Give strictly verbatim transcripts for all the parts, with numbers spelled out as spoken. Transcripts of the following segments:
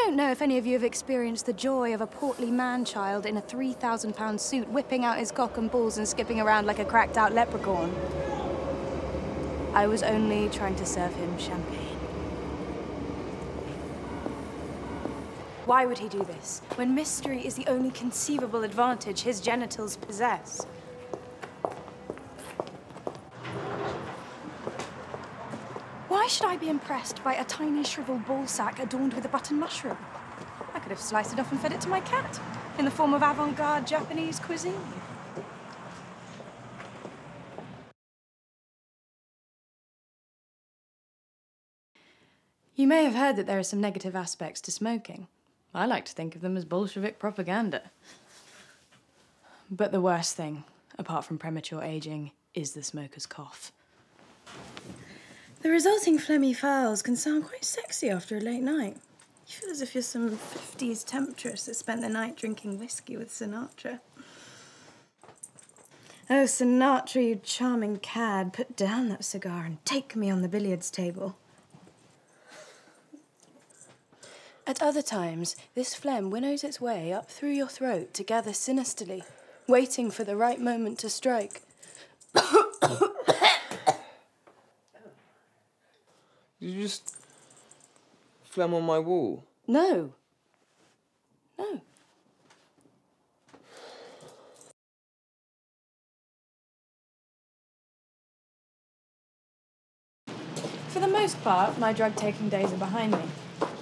I don't know if any of you have experienced the joy of a portly man-child in a three thousand pound suit whipping out his cock and balls and skipping around like a cracked-out leprechaun. I was only trying to serve him champagne. Why would he do this, when mystery is the only conceivable advantage his genitals possess? Why should I be impressed by a tiny shriveled ball sack adorned with a button mushroom? I could have sliced it off and fed it to my cat, in the form of avant-garde Japanese cuisine. You may have heard that there are some negative aspects to smoking. I like to think of them as Bolshevik propaganda. But the worst thing, apart from premature aging, is the smoker's cough. The resulting phlegmy fouls can sound quite sexy after a late night. You feel as if you're some fifties temptress that spent the night drinking whiskey with Sinatra. Oh, Sinatra, you charming cad, put down that cigar and take me on the billiards table. At other times, this phlegm winnows its way up through your throat to gather sinisterly, waiting for the right moment to strike. Did you just phlegm on my wall? No. No. For the most part, my drug-taking days are behind me.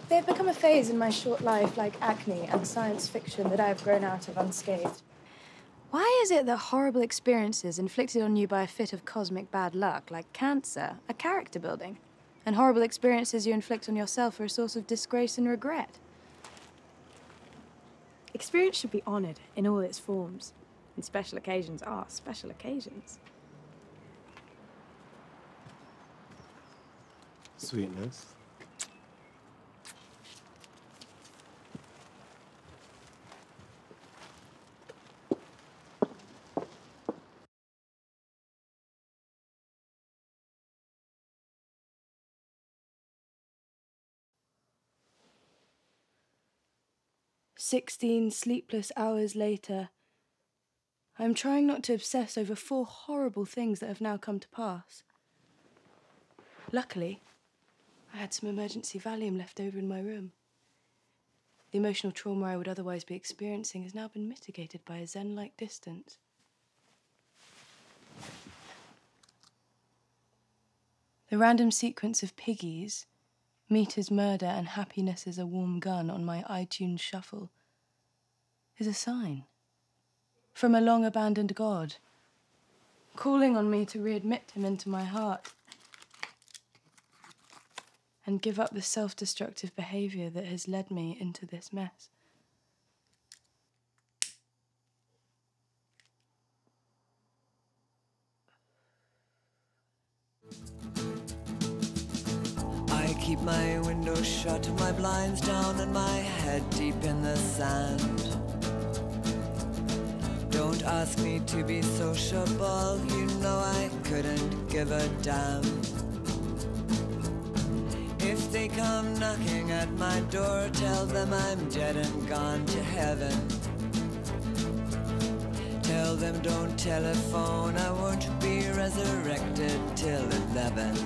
They have become a phase in my short life, like acne and science fiction, that I have grown out of unscathed. Why is it that horrible experiences inflicted on you by a fit of cosmic bad luck, like cancer, are character building, and horrible experiences you inflict on yourself are a source of disgrace and regret? Experience should be honoured in all its forms, and special occasions are special occasions. Sweetness. Sixteen sleepless hours later, I'm trying not to obsess over four horrible things that have now come to pass. Luckily, I had some emergency Valium left over in my room. The emotional trauma I would otherwise be experiencing has now been mitigated by a zen-like distance. The random sequence of piggies, meat is murder and happiness is a warm gun on my iTunes shuffle, is a sign from a long-abandoned god, calling on me to readmit him into my heart and give up the self-destructive behaviour that has led me into this mess. I keep my windows shut, my blinds down, and my head deep in the sand. Don't ask me to be sociable, you know I couldn't give a damn. If they come knocking at my door, tell them I'm dead and gone to heaven. Tell them don't telephone, I won't be resurrected till eleven.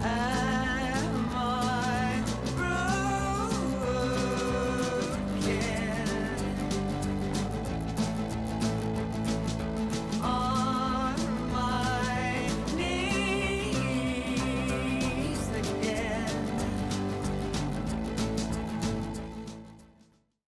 I